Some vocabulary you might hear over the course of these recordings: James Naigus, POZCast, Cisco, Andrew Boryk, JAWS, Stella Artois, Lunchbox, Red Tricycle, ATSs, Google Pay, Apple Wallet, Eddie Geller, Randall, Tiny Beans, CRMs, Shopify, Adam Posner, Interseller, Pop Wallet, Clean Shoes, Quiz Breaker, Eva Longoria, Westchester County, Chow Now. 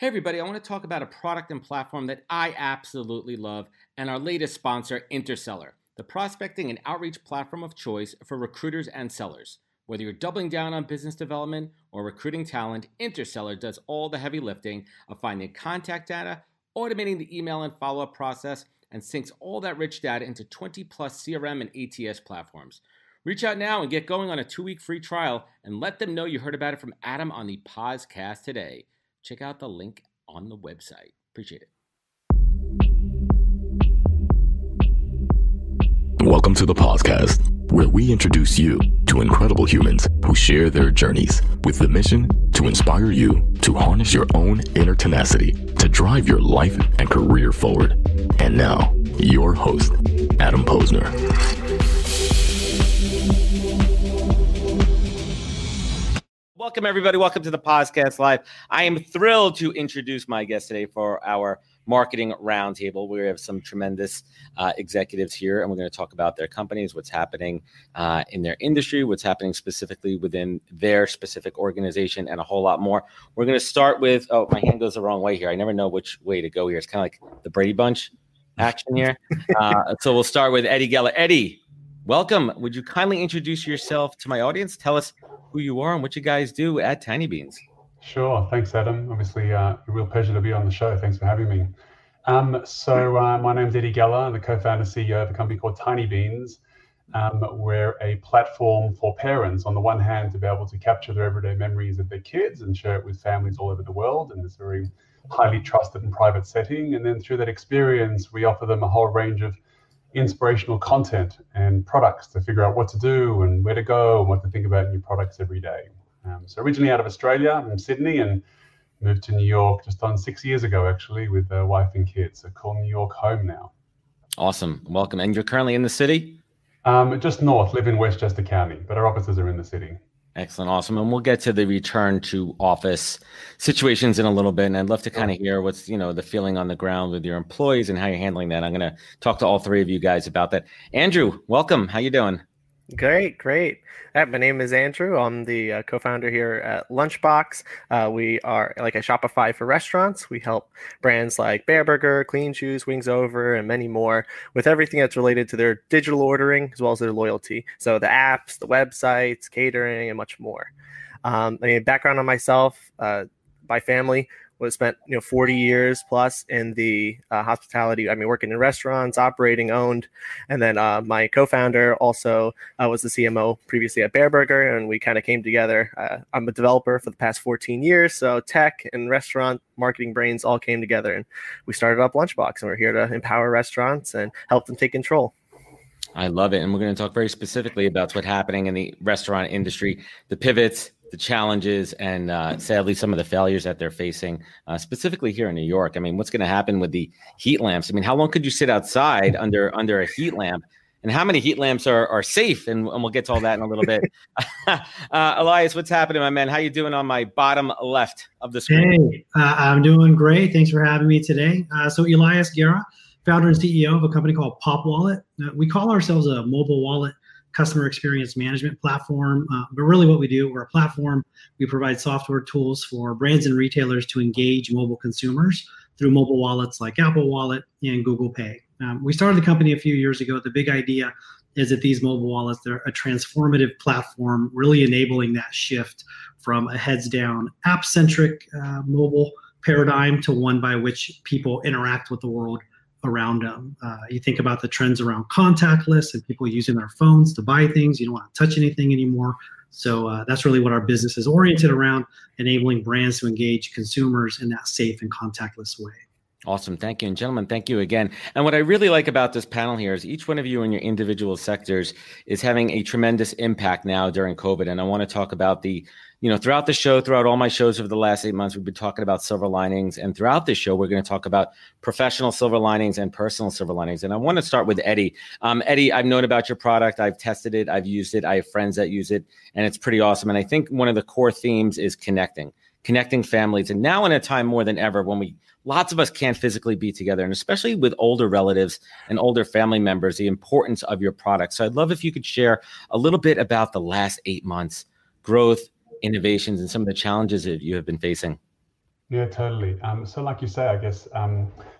Hey everybody, I want to talk about a product and platform that I absolutely love and our latest sponsor, Interseller, the prospecting and outreach platform of choice for recruiters and sellers. Whether you're doubling down on business development or recruiting talent, Interseller does all the heavy lifting of finding contact data, automating the email and follow-up process, and syncs all that rich data into 20-plus CRM and ATS platforms. Reach out now and get going on a 2-week free trial and let them know you heard about it from Adam on the POZCast today. Check out the link on the website. Appreciate it. Welcome to the POZCast, where we introduce you to incredible humans who share their journeys with the mission to inspire you to harness your own inner tenacity to drive your life and career forward. And now, your host, Adam Posner. Welcome, everybody. Welcome to the POZCast Live. I am thrilled to introduce my guest today for our marketing roundtable. We have some tremendous executives here, and we're going to talk about their companies, what's happening in their industry, what's happening specifically within their specific organization, and a whole lot more. We're going to start with, oh, my hand goes the wrong way here. I never know which way to go here. It's kind of like the Brady Bunch action here. So we'll start with Eddie Geller. Eddie, welcome. Would you kindly introduce yourself to my audience? Tell us who you are and what you guys do at Tiny Beans. Sure. Thanks, Adam. Obviously, a real pleasure to be on the show. Thanks for having me. My name's Eddie Geller. I'm the co-founder and CEO of a company called Tiny Beans. We're a platform for parents, on the one hand, to be able to capture their everyday memories of their kids and share it with families all over the world in this very highly trusted and private setting. And then through that experience, we offer them a whole range of inspirational content and products to figure out what to do and where to go and what to think about new products every day. So originally out of Australia, I'm from Sydney, and moved to New York just on 6 years ago, actually, with a wife and kids. So call New York home now. Awesome. Welcome. And you're currently in the city? Just north, live in Westchester County, but our offices are in the city. Excellent. Awesome. And we'll get to the return to office situations in a little bit. And I'd love to kind of hear what's, you know, the feeling on the ground with your employees and how you're handling that. I'm going to talk to all three of you guys about that. Andrew, welcome. How you doing? Great. My name is Andrew. I'm the co-founder here at Lunchbox. We are like a Shopify for restaurants. We help brands like Bear Burger, Clean Shoes, Wings Over, and many more with everything that's related to their digital ordering as well as their loyalty. So the apps, the websites, catering, and much more. Background on myself, my family was spent 40 years plus in the hospitality. Working in restaurants, operating, owned. And then my co-founder also was the CMO previously at Bear Burger, and we kind of came together. I'm a developer for the past 14 years, so tech and restaurant marketing brains all came together, and we started up Lunchbox, and we're here to empower restaurants and help them take control. I love it, and we're going to talk very specifically about what's happening in the restaurant industry, the pivots, the challenges, and sadly, some of the failures that they're facing, specifically here in New York. I mean, what's going to happen with the heat lamps? I mean, how long could you sit outside under a heat lamp? And how many heat lamps are safe? And we'll get to all that in a little bit. Elias, what's happening, my man? How you doing on my bottom left of the screen? Hey, I'm doing great. Thanks for having me today. So Elias Guerra, founder and CEO of a company called Pop Wallet. We call ourselves a mobile wallet customer experience management platform, but really what we do, we're a platform. We provide software tools for brands and retailers to engage mobile consumers through mobile wallets like Apple Wallet and Google Pay. We started the company a few years ago. The big idea is that these mobile wallets, they're a transformative platform, really enabling that shift from a heads-down app-centric mobile paradigm to one by which people interact with the world around them. You think about the trends around contactless and people using their phones to buy things. You don't want to touch anything anymore. So that's really what our business is oriented around, enabling brands to engage consumers in that safe and contactless way. Awesome. Thank you. And gentlemen, thank you again. And what I really like about this panel here is each one of you in your individual sectors is having a tremendous impact now during COVID. And I want to talk about the, throughout the show, throughout all my shows over the last 8 months, we've been talking about silver linings. And throughout this show, we're going to talk about professional silver linings and personal silver linings. And I want to start with Eddie. Eddie, I've known about your product. I've tested it. I've used it. I have friends that use it. And it's pretty awesome. And I think one of the core themes is connecting families. And now in a time more than ever when lots of us can't physically be together, and especially with older relatives and older family members, the importance of your product. So I'd love if you could share a little bit about the last 8 months, growth, innovations, and some of the challenges that you have been facing. Yeah, totally. So like you say, I guess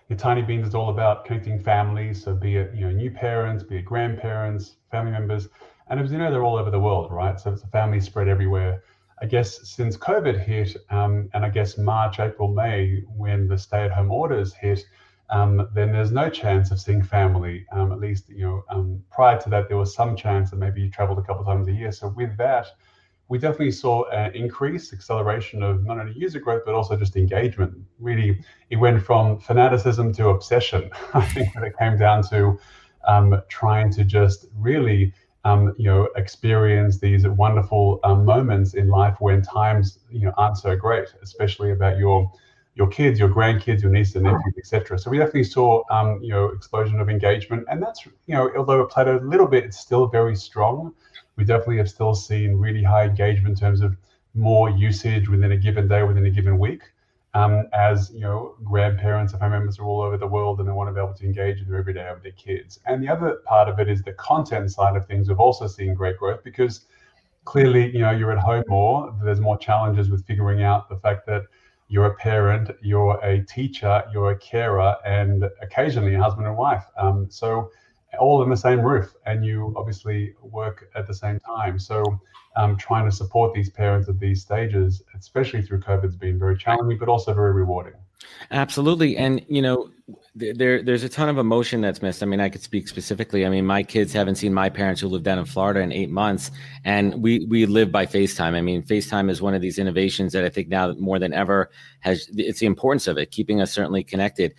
your Tiny Beans is all about connecting families. So be it, new parents, be it grandparents, family members, and as you know, they're all over the world, right? So it's a family spread everywhere. I guess since COVID hit, and I guess March, April, May, when the stay-at-home orders hit, then there's no chance of seeing family. At least, prior to that, there was some chance that maybe you traveled a couple of times a year. So with that, we definitely saw an increase, acceleration of not only user growth, but also just engagement. Really, it went from fanaticism to obsession, I think, when it came down to trying to just really experience these wonderful moments in life when times, aren't so great, especially about your kids, your grandkids, your nieces and nephews, etc. So we definitely saw, explosion of engagement, and that's, although it plateaued a little bit, it's still very strong. We definitely have still seen really high engagement in terms of more usage within a given day, within a given week, as grandparents and family members are all over the world, and they want to be able to engage in their everyday with their kids. And the other part of it is the content side of things. We've also seen great growth because clearly, you're at home more. There's more challenges with figuring out the fact that you're a parent, you're a teacher, you're a carer, and occasionally a husband and wife. So all in the same roof, and you obviously work at the same time. So trying to support these parents at these stages, especially through COVID, has been very challenging, but also very rewarding. Absolutely. And, there's a ton of emotion that's missed. I mean, I could speak specifically. I mean, my kids haven't seen my parents, who live down in Florida, in 8 months, and we live by FaceTime. I mean, FaceTime is one of these innovations that I think now more than ever it's the importance of it, keeping us certainly connected.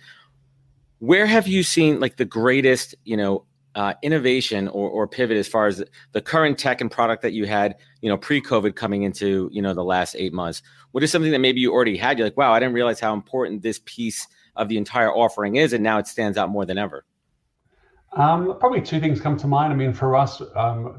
Where have you seen the greatest, innovation or pivot as far as the current tech and product that you had, pre-COVID coming into, the last 8 months? What is something that maybe you already had? You're like, wow, I didn't realize how important this piece of the entire offering is, and now it stands out more than ever. Probably two things come to mind. I mean, for us,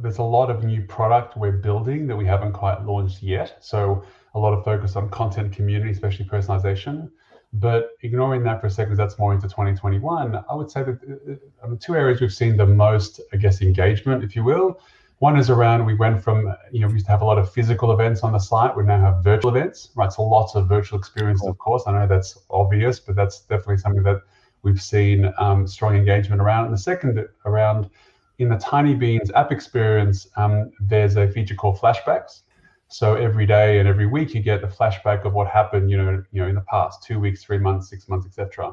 there's a lot of new product we're building that we haven't quite launched yet. So a lot of focus on content community, especially personalization. But ignoring that for a second, that's more into 2021. I would say that two areas we've seen the most, I guess, engagement, if you will. One is around, we went from, we used to have a lot of physical events on the site. We now have virtual events, right? So lots of virtual experiences, of course. I know that's obvious, but that's definitely something that we've seen strong engagement around. And the second around, in the Tiny Beans app experience, there's a feature called flashbacks. So every day and every week, you get the flashback of what happened, in the past 2 weeks, 3 months, 6 months, etc.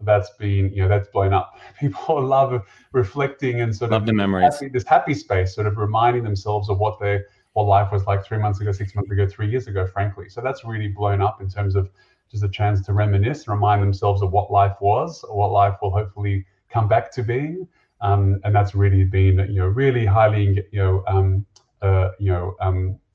That's been, that's blown up. People love reflecting and sort of the memories. This happy space, sort of reminding themselves of what life was like 3 months ago, 6 months ago, 3 years ago, frankly. So that's really blown up in terms of just a chance to reminisce, remind themselves of what life was, or what life will hopefully come back to being. And that's really been, really highly,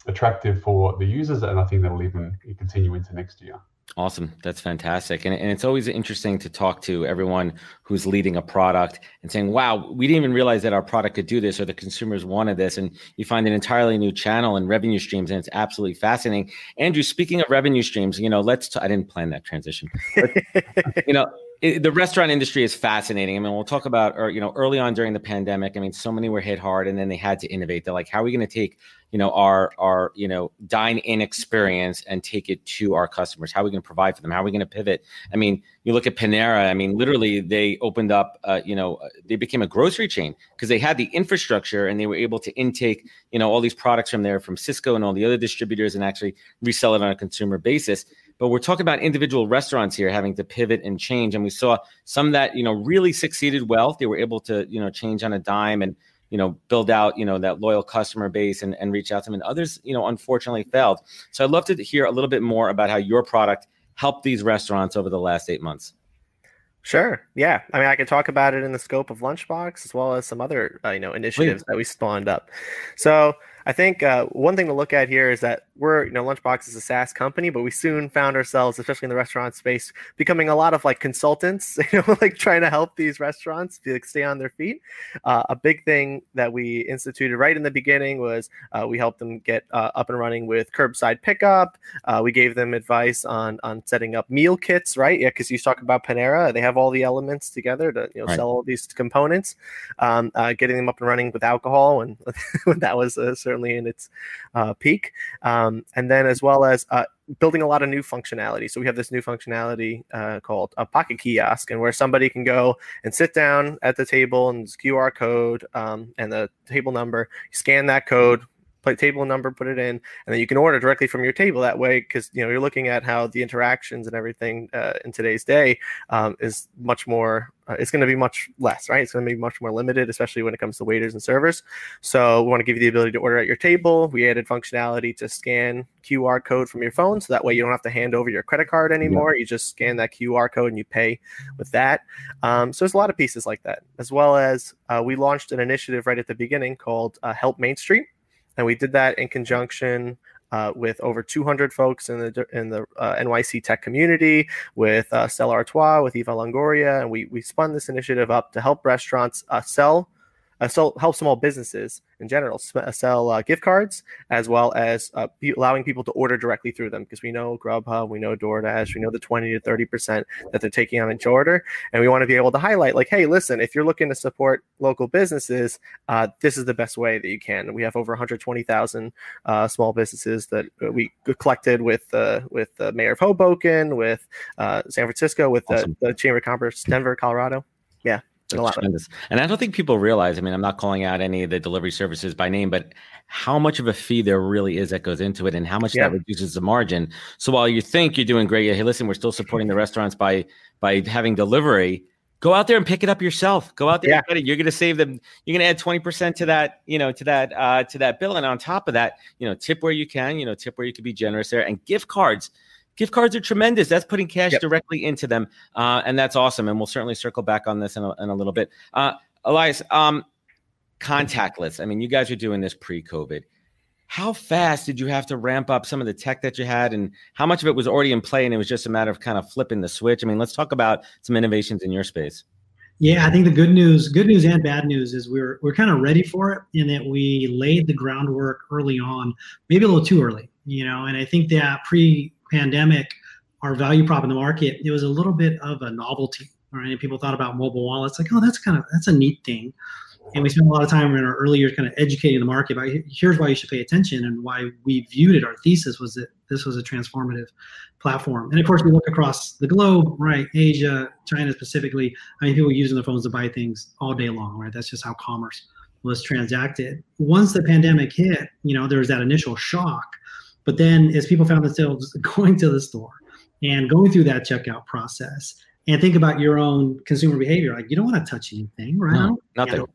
attractive for the users, and I think that'll even continue into next year. Awesome. That's fantastic. And it's always interesting to talk to everyone who's leading a product and saying, wow, we didn't even realize that our product could do this, or the consumers wanted this. And you find an entirely new channel and revenue streams, and it's absolutely fascinating. Andrew, speaking of revenue streams, I didn't plan that transition. But, the restaurant industry is fascinating. I mean, we'll talk about, early on during the pandemic, I mean, so many were hit hard, and then they had to innovate. They're like, how are we going to take our dine-in experience and take it to our customers? How are we going to provide for them? How are we going to pivot? I mean, you look at Panera. I mean, literally, they opened up. They became a grocery chain because they had the infrastructure, and they were able to intake all these products from Cisco and all the other distributors, and actually resell it on a consumer basis. But we're talking about individual restaurants here having to pivot and change, and we saw some that really succeeded well. They were able to change on a dime and build out, that loyal customer base and reach out to them. And others, unfortunately failed. So I'd love to hear a little bit more about how your product helped these restaurants over the last 8 months. Sure. Yeah. I mean, I could talk about it in the scope of Lunchbox, as well as some other, initiatives that we spawned up. So I think one thing to look at here is that we're, Lunchbox is a SaaS company, but we soon found ourselves, especially in the restaurant space, becoming a lot of consultants, trying to help these restaurants stay on their feet. A big thing that we instituted right in the beginning was we helped them get up and running with curbside pickup. We gave them advice on setting up meal kits, right? Yeah, because you talk about Panera, they have all the elements together to sell all these components. Getting them up and running with alcohol, and that was certainly in its peak. And then as well as building a lot of new functionality. So we have this new functionality called a pocket kiosk, and where somebody can go and sit down at the table and this QR code and the table number, scan that code, play table number, put it in, and then you can order directly from your table that way, because you know, you're looking at how the interactions and everything in today's day is much more, it's going to be much less, right? It's going to be much more limited, especially when it comes to waiters and servers. So we want to give you the ability to order at your table. We added functionality to scan QR code from your phone, so that way you don't have to hand over your credit card anymore. Yeah. You just scan that QR code and you pay with that. So there's a lot of pieces like that, as well as we launched an initiative right at the beginning called Help Main Street. And we did that in conjunction with over 200 folks in the NYC tech community, with Stella Artois, with Eva Longoria, and we spun this initiative up to help restaurants help small businesses in general sell gift cards, as well as allowing people to order directly through them, because we know Grubhub, we know DoorDash, we know the 20 to 30% that they're taking on each order, and we want to be able to highlight, like, hey, listen, if you're looking to support local businesses, this is the best way that you can. We have over 120,000 small businesses that we collected with the mayor of Hoboken, with San Francisco, with awesome. the Chamber of Commerce, Denver, Colorado. Yeah. And I don't think people realize, I mean, I'm not calling out any of the delivery services by name, but how much of a fee there really is that goes into it, and how much yeah. that reduces the margin. So while you think you're doing great, hey, listen, we're still supporting the restaurants by having delivery, go out there and pick it up yourself. Go out there yeah. and get it. You're going to save them. You're going to add 20% to that, you know, to that bill. And on top of that, you know, tip where you can, you know, tip where you can be generous there, and gift cards. Gift cards are tremendous. That's putting cash yep. directly into them, and that's awesome. And we'll certainly circle back on this in a little bit. Elias, contactless. I mean, you guys are doing this pre-COVID. How fast did you have to ramp up some of the tech that you had, and how much of it was already in play and it was just a matter of kind of flipping the switch? I mean, let's talk about some innovations in your space. Yeah, I think the good news and bad news is we're kind of ready for it, in that we laid the groundwork early on, maybe a little too early, you know. And I think that pre-pandemic, our value prop in the market, it was a little bit of a novelty, right? And people thought about mobile wallets like, oh, that's a neat thing. And we spent a lot of time in our early years kind of educating the market about here's why you should pay attention, and why we viewed it. Our thesis was that this was a transformative platform. And of course, we look across the globe, right? Asia, China specifically. I mean, people using their phones to buy things all day long, right? That's just how commerce was transacted. Once the pandemic hit, you know, there was that initial shock. But then as people found themselves going to the store and going through that checkout process, and think about your own consumer behavior, like you don't want to touch anything, right? No, nothing.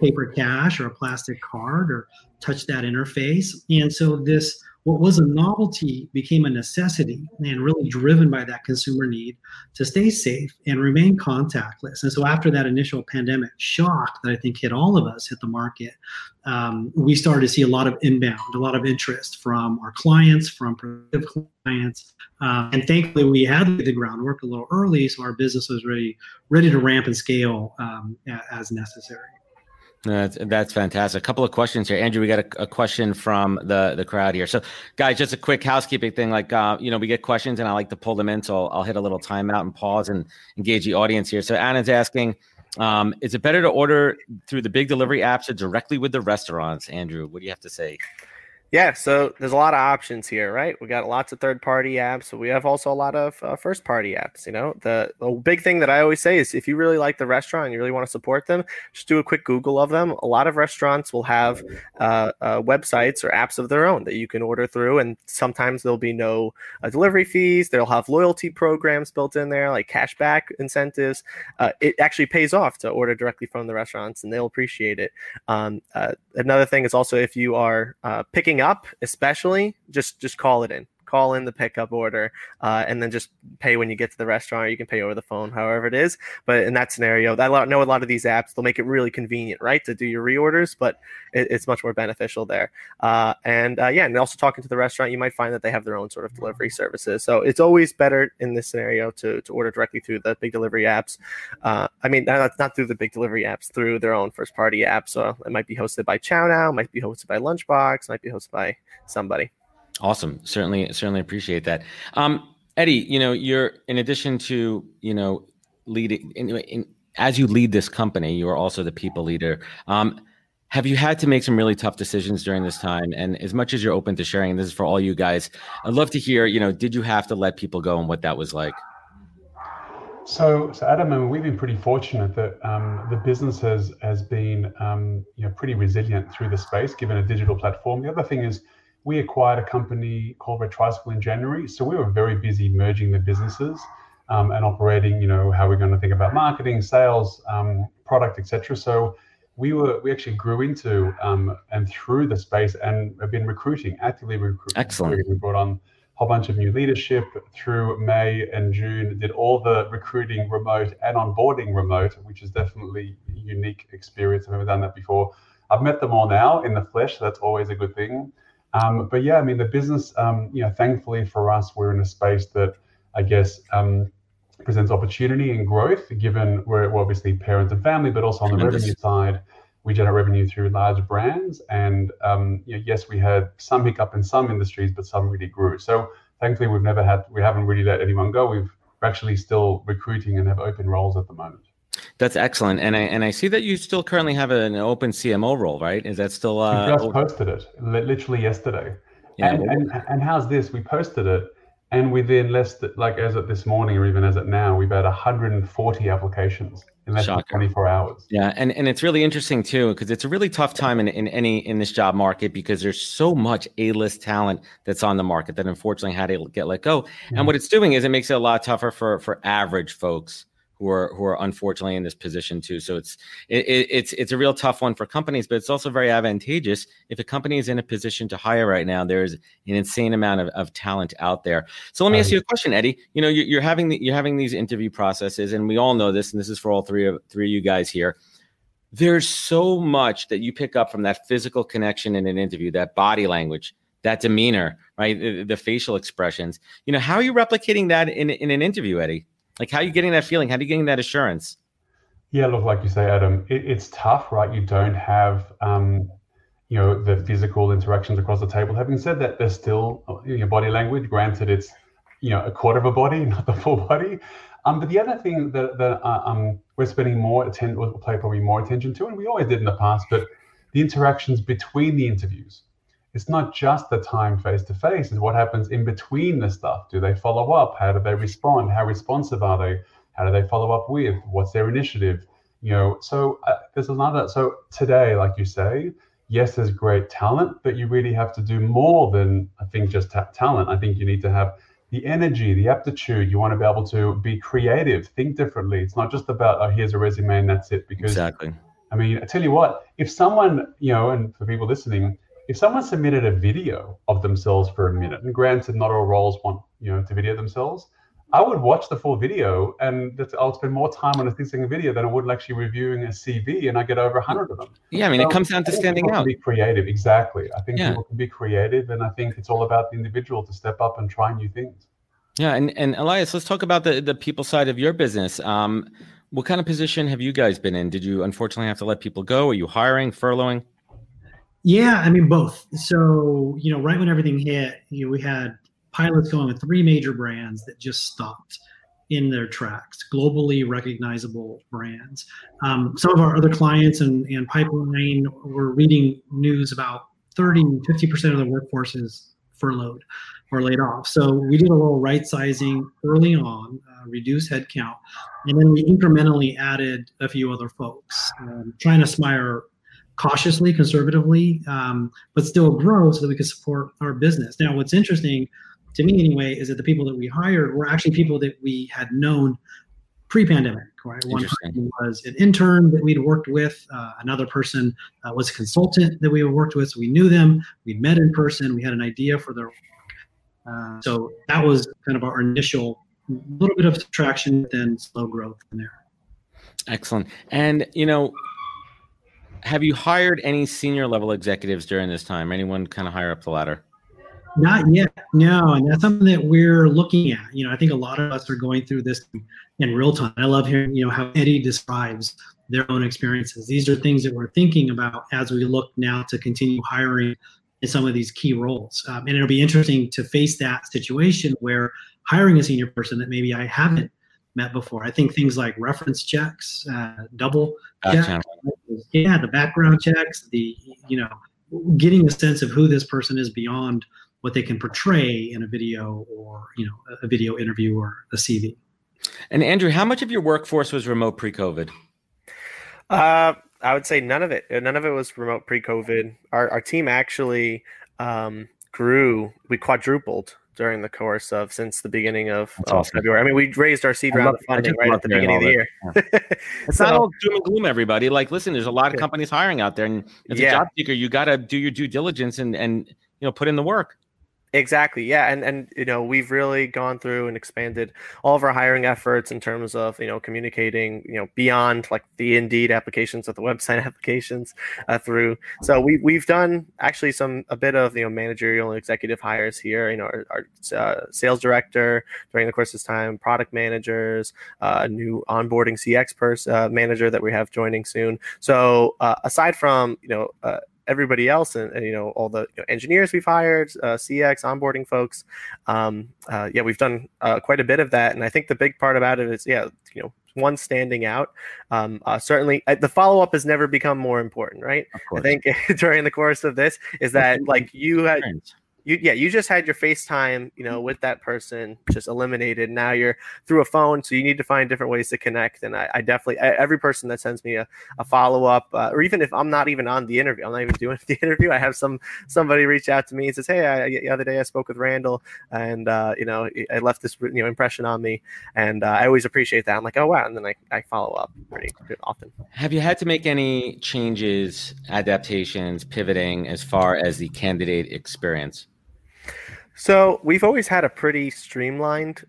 Paper cash or a plastic card or touch that interface. And so this, what was a novelty became a necessity, and really driven by that consumer need to stay safe and remain contactless. And so after that initial pandemic shock that I think hit all of us, hit the market, we started to see a lot of inbound, a lot of interest from our clients, from prospective clients. And thankfully, we had the groundwork a little early, so our business was ready to ramp and scale as necessary. That's fantastic. A couple of questions here. Andrew, we got a question from the crowd here. So guys, just a quick housekeeping thing. Like, you know, we get questions and I like to pull them in. So I'll hit a little timeout and pause and engage the audience here. So Anna's asking, is it better to order through the big delivery apps or directly with the restaurants? Andrew, what do you have to say? Yeah, so there's a lot of options here, right? We got lots of third-party apps, but we have also a lot of first-party apps. You know, the big thing that I always say is if you really like the restaurant and you really want to support them, just do a quick Google of them. A lot of restaurants will have websites or apps of their own that you can order through, and sometimes there'll be no delivery fees. They'll have loyalty programs built in there, like cashback incentives. It actually pays off to order directly from the restaurants, and they'll appreciate it. Another thing is also if you are picking up, especially, just call it in. Call in the pickup order, and then just pay when you get to the restaurant, or you can pay over the phone, however it is. But in that scenario, I know a lot of these apps, they'll make it really convenient, right, to do your reorders, but it's much more beneficial there. And also talking to the restaurant, you might find that they have their own sort of delivery services. So it's always better in this scenario to order directly through the big delivery apps. Not through the big delivery apps, through their own first-party apps. So it might be hosted by Chow Now, might be hosted by Lunchbox, might be hosted by somebody. Awesome. Certainly appreciate that. Eddie, you know, you're, in addition to, you know, leading, as you lead this company, you are also the people leader. Have you had to make some really tough decisions during this time? And as much as you're open to sharing, this is for all you guys, I'd love to hear, you know, did you have to let people go and what that was like? So Adam, I mean, we've been pretty fortunate that the business has been pretty resilient through the space, given a digital platform. The other thing is we acquired a company called Red Tricycle in January. So we were very busy merging the businesses and operating, you know, how we're going to think about marketing, sales, product, et cetera. So we actually grew into and through the space and have been actively recruiting. Excellent. We brought on whole bunch of new leadership through May and June, did all the recruiting remote and onboarding remote, which is definitely a unique experience. I've never done that before. I've met them all now in the flesh, so that's always a good thing. But yeah, I mean, the business, thankfully for us, we're in a space that I guess presents opportunity and growth, given we're obviously parents and family, but also on the revenue side, we generate revenue through large brands. And yes, we had some hiccup in some industries, but some really grew. So thankfully, we haven't really let anyone go. We're actually still recruiting and have open roles at the moment. That's excellent. And I see that you still currently have an open CMO role, right? Is that still? We just posted it literally yesterday. Yeah. And how's this? We posted it. And within less than, like as of this morning or even as of now, we've had 140 applications in less than 24 hours. Yeah. And it's really interesting too, because it's a really tough time in this job market, because there's so much A-list talent that's on the market that unfortunately had to get let go. Mm-hmm. And what it's doing is it makes it a lot tougher for average folks who are unfortunately in this position too. So it's a real tough one for companies, but it's also very advantageous. If a company is in a position to hire right now, there's an insane amount of talent out there. So let me ask you a question, Eddie. You know, you're having these interview processes, and we all know this, and this is for all three of you guys here. There's so much that you pick up from that physical connection in an interview, that body language, that demeanor, right? The facial expressions. You know, how are you replicating that in an interview, Eddie? Like, how are you getting that feeling? How are you getting that assurance? Yeah, look, like you say, Adam, it's tough, right? You don't have, the physical interactions across the table. Having said that, there's still body language. Granted, it's, a quarter of a body, not the full body. But the other thing that we're spending more attention, we'll pay probably more attention to, and we always did in the past, but the interactions between the interviews. It's not just the time face-to-face, it's what happens in between the stuff. Do they follow up? How do they respond? How responsive are they? How do they follow up with? What's their initiative? There's another. So today, like you say, yes, there's great talent, but you really have to do more than, I think, just talent. I think you need to have the energy, the aptitude. You want to be able to be creative, think differently. It's not just about, oh, here's a resume and that's it. Because, exactly. I mean, I tell you what, if someone, and for people listening, if someone submitted a video of themselves for a minute, and granted, not all roles want to video themselves, I would watch the full video, and I'll spend more time on a 6-second video than I would actually reviewing a CV, and I get over 100 of them. Yeah, I mean, so it comes down to standing out. Be creative, exactly. I think people can be creative, and I think it's all about the individual to step up and try new things. Yeah, and Elias, let's talk about the people side of your business. What kind of position have you guys been in? Did you unfortunately have to let people go? Are you hiring, furloughing? Yeah, I mean, both. So, right when everything hit, we had pilots going with three major brands that just stopped in their tracks, globally recognizable brands. Some of our other clients and pipeline were reading news about 30-50% of the workforce is furloughed or laid off. So we did a little right sizing early on, reduce headcount, and then we incrementally added a few other folks, trying to smire cautiously, conservatively, but still grow so that we could support our business. Now, what's interesting to me anyway is that the people that we hired were actually people that we had known pre-pandemic, right? One person was an intern that we'd worked with. Another person was a consultant that we had worked with. So we knew them. We'd met in person. We had an idea for their work. So that was kind of our initial little bit of traction, then slow growth from there. Excellent. And, have you hired any senior level executives during this time? Anyone kind of higher up the ladder? Not yet, no. And that's something that we're looking at. I think a lot of us are going through this in real time. I love hearing, how Eddie describes their own experiences. These are things that we're thinking about as we look now to continue hiring in some of these key roles. And it'll be interesting to face that situation where hiring a senior person that maybe I haven't met before. I think things like reference checks, double checks, yeah, the background checks, the, you know, getting a sense of who this person is beyond what they can portray in a video or, you know, a video interview or a CV. And Andrew, how much of your workforce was remote pre-COVID? I would say none of it. None of it was remote pre-COVID. Our team actually grew. We quadrupled during the course of since the beginning of February. I mean, we raised our seed round funding right at the beginning of the year. Yeah. It's not all doom and gloom, everybody. Like, listen, there's a lot of companies hiring out there, and as a job seeker, you got to do your due diligence and you know, put in the work. Exactly. Yeah. And, you know, we've really gone through and expanded all of our hiring efforts in terms of, you know, communicating, you know, beyond like the Indeed applications or the website applications through. So we've done actually a bit of, you know, managerial and executive hires here, you know, our sales director during the course of time, product managers, a new onboarding CX manager that we have joining soon. So aside from, you know, everybody else and you know, all the, you know, engineers we've hired, CX onboarding folks, yeah, we've done quite a bit of that. And I think the big part about it is, yeah, you know, one standing out. Certainly the follow-up has never become more important, right? I think during the course of this is that like you just had your FaceTime, you know, with that person just eliminated. Now you're through a phone, so you need to find different ways to connect. And I definitely, every person that sends me a follow-up, or even if I'm not even on the interview, I'm not even doing the interview, I have somebody reach out to me and says, hey, the other day I spoke with Randall, and, you know, I left this, you know, impression on me. And I always appreciate that. I'm like, oh, wow. And then I follow up pretty often. Have you had to make any changes, adaptations, pivoting as far as the candidate experience? So we've always had a pretty streamlined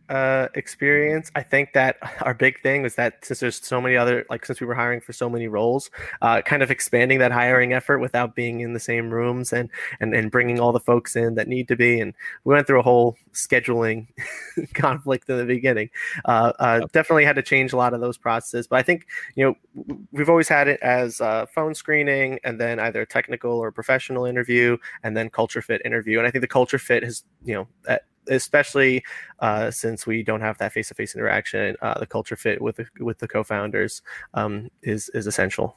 experience. I think that our big thing was that since there's so many other, like since we were hiring for so many roles, kind of expanding that hiring effort without being in the same rooms and bringing all the folks in that need to be. And we went through a whole scheduling conflict in the beginning. Definitely had to change a lot of those processes. But I think, you know, we've always had it as phone screening and then either technical or professional interview and then culture fit interview. And I think the culture fit has, you know, especially since we don't have that face-to-face interaction, the culture fit with the co-founders is essential.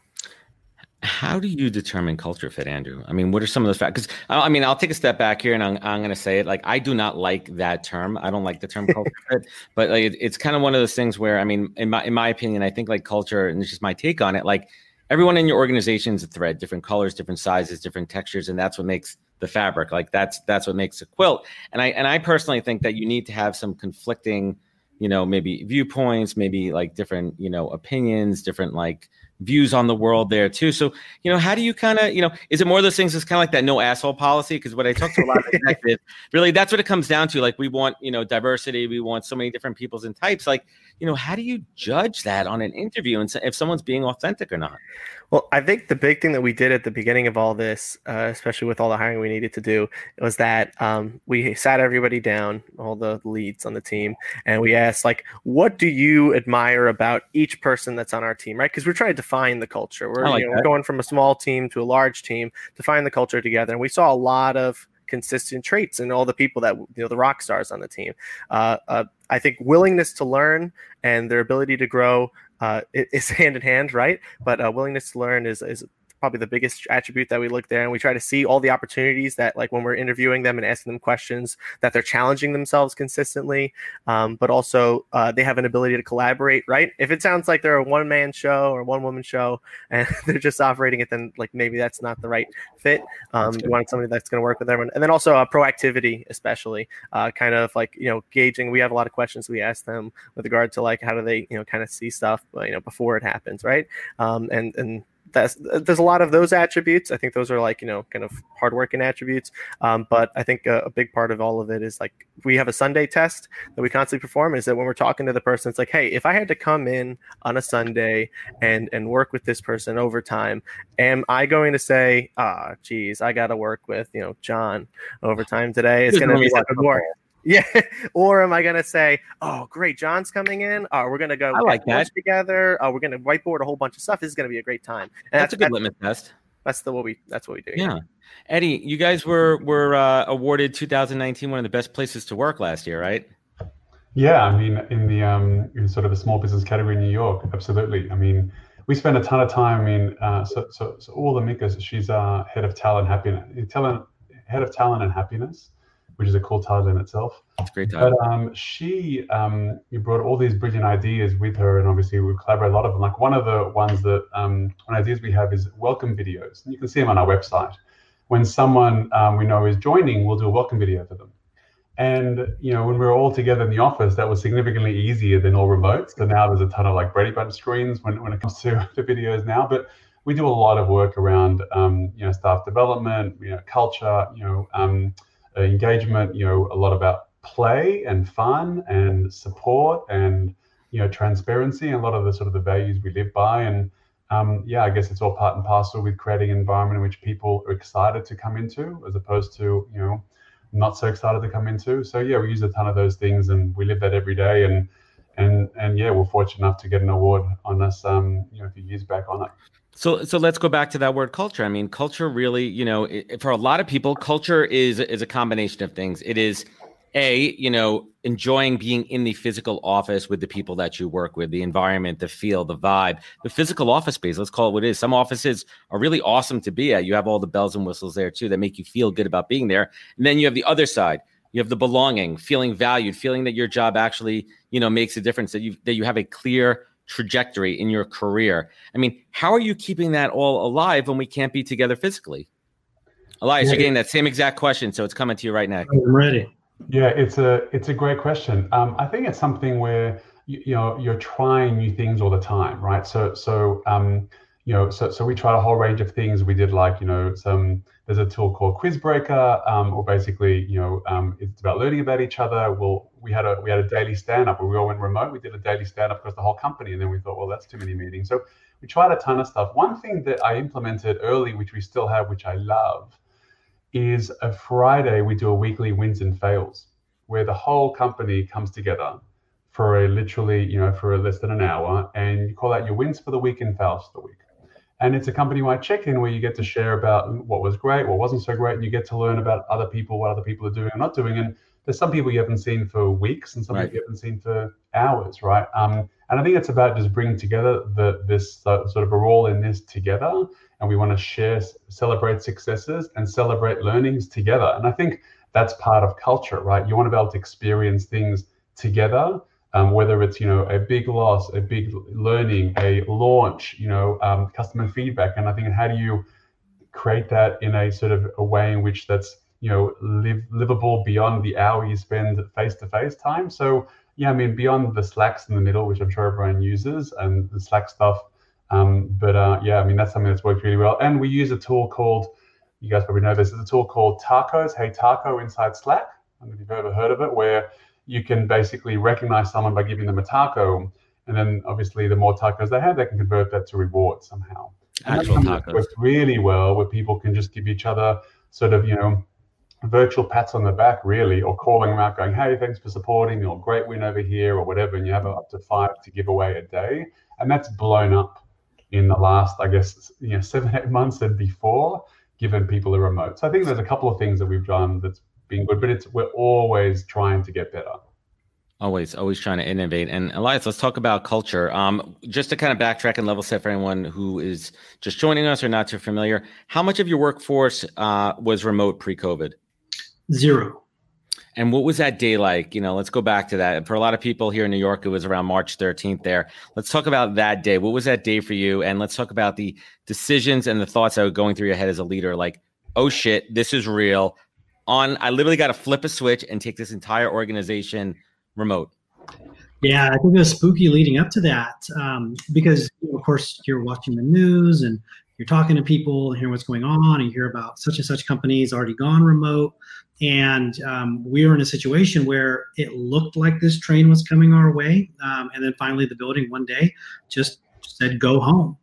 How do you determine culture fit, Andrew? I mean, what are some of those factors? I mean, I'll take a step back here, and I'm going to say it. Like, I do not like that term. I don't like the term culture fit, but like, it's kind of one of those things where, I mean, in my opinion, I think like culture, and it's just my take on it. Like, everyone in your organization is a thread, different colors, different sizes, different textures, and that's what makes the fabric. Like that's what makes a quilt. And I personally think that you need to have some conflicting, you know, maybe viewpoints, maybe like different, you know, opinions, different like views on the world there too. So, you know, how do you kind of, you know, is it more of those things that's kind of like that no asshole policy? Because what I talk to a lot of executives, really that's what it comes down to. Like, we want, you know, diversity. We want so many different peoples and types. Like, you know, how do you judge that on an interview and if someone's being authentic or not? Well, I think the big thing that we did at the beginning of all this, especially with all the hiring we needed to do, was that we sat everybody down, all the leads on the team, and we asked, like, what do you admire about each person that's on our team, right? Because we're trying to define the culture. We're going from a small team to a large team, define the culture together. And we saw a lot of consistent traits in all the people that, you know, the rock stars on the team. I think willingness to learn and their ability to grow is hand in hand, right? But willingness to learn is probably the biggest attribute that we look there. And we try to see all the opportunities that, like, when we're interviewing them and asking them questions, that they're challenging themselves consistently, but also they have an ability to collaborate, right? If it sounds like they're a one-man show or one-woman show and they're just operating it, then like maybe that's not the right fit. You want somebody that's going to work with everyone. And then also proactivity, especially kind of like, you know, gauging. We have a lot of questions we ask them with regard to like, how do they, you know, kind of see stuff, you know, before it happens, right? And there's a lot of those attributes. I think those are like, you know, kind of hardworking attributes. But I think a big part of all of it is like, we have a Sunday test that we constantly perform, is that when we're talking to the person, it's like, hey, if I had to come in on a Sunday and work with this person over time, am I going to say, geez, I got to work with, you know, John over time today? It's going to be something more. Yeah. Or am I going to say, oh, great, John's coming in. We're going to go like that together. We're going to whiteboard a whole bunch of stuff. This is going to be a great time. And that's a good litmus test. That's what we do. Yeah. Eddie, you guys were awarded 2019 one of the best places to work last year, right? Yeah, I mean, in sort of a small business category in New York, absolutely. I mean, we spend a ton of time. I mean, so Ola Mikas, she's head of talent, happiness, head of talent and happiness, which is a cool title in itself. It's a great title. But she brought all these brilliant ideas with her, and obviously we collaborate a lot of them. Like one of the ones that one ideas we have is welcome videos. And you can see them on our website. When someone we know is joining, we'll do a welcome video for them. And you know, when we were all together in the office, that was significantly easier than all remote. So now there's a ton of like Brady Bunch screens when it comes to the videos now. But we do a lot of work around staff development, culture, engagement, a lot about play and fun and support and transparency, and a lot of the sort of the values we live by. And I guess it's all part and parcel with creating an environment in which people are excited to come into, as opposed to not so excited to come into. So yeah, we use a ton of those things, and we live that every day. And yeah, we're fortunate enough to get an award on us, a few years back on it. So let's go back to that word culture. I mean, culture really, for a lot of people, culture is a combination of things. It is enjoying being in the physical office with the people that you work with, the environment, the feel, the vibe, the physical office space. Let's call it what it is. Some offices are really awesome to be at. You have all the bells and whistles there too that make you feel good about being there. And then you have the other side. You have the belonging, feeling valued, feeling that your job actually, makes a difference, that you have a clear trajectory in your career. I mean, how are you keeping that all alive when we can't be together physically? Elias, you're getting that same exact question, so it's coming to you right now. I'm ready. Yeah, it's a great question. I think it's something where you're trying new things all the time, right? So we tried a whole range of things. We did there's a tool called Quiz Breaker, or basically it's about learning about each other. Well, we had a daily stand up where we all went remote. We did a daily stand up across the whole company, and then we thought, well, that's too many meetings. So we tried a ton of stuff. One thing that I implemented early, which we still have, which I love, is a Friday we do a weekly wins and fails, where the whole company comes together for less than an hour, and you call out your wins for the week and fails for the week. And it's a company-wide check-in where you get to share about what was great, what wasn't so great, and you get to learn about other people, what other people are doing and not doing. And there's some people you haven't seen for weeks and some people you haven't seen for hours, right? And I think it's about just bringing together this we're all in this together, and we want to share, celebrate successes and celebrate learnings together. And I think that's part of culture, right? You want to be able to experience things together, whether it's, a big loss, a big learning, a launch, customer feedback. And I think, how do you create that in a sort of a way in which that's, livable beyond the hour you spend face-to-face time? So, yeah, I mean, beyond the slacks in the middle, which I'm sure everyone uses, and the Slack stuff. That's something that's worked really well. And we use a tool called, you guys probably know this, it's a tool called Hey Taco inside Slack. I don't know if you've ever heard of it, where you can basically recognize someone by giving them a taco. And then obviously the more tacos they have, they can convert that to reward somehow. And that's something that works really well, where people can just give each other sort of, virtual pats on the back, really, or calling them out going, hey, thanks for supporting me, or great win over here, or whatever. And you have up to 5 to give away a day. And that's blown up in the last, 7-8 months than before, given people are remote. So I think there's a couple of things that we've done that's been good, but we're always trying to get better. Always trying to innovate. And Elias, let's talk about culture. Just to kind of backtrack and level set for anyone who is just joining us or not too familiar, how much of your workforce was remote pre-COVID? 0. And what was that day like? Let's go back to that. For a lot of people here in New York, it was around March 13th there. Let's talk about that day. What was that day for you? And let's talk about the decisions and the thoughts that were going through your head as a leader. Like, oh shit, this is real. I literally got to flip a switch and take this entire organization remote. Yeah, I think it was spooky leading up to that, because, of course, you're watching the news and you're talking to people and hearing what's going on, and you hear about such and such companies already gone remote. And we were in a situation where it looked like this train was coming our way. And then finally the building one day just said, go home.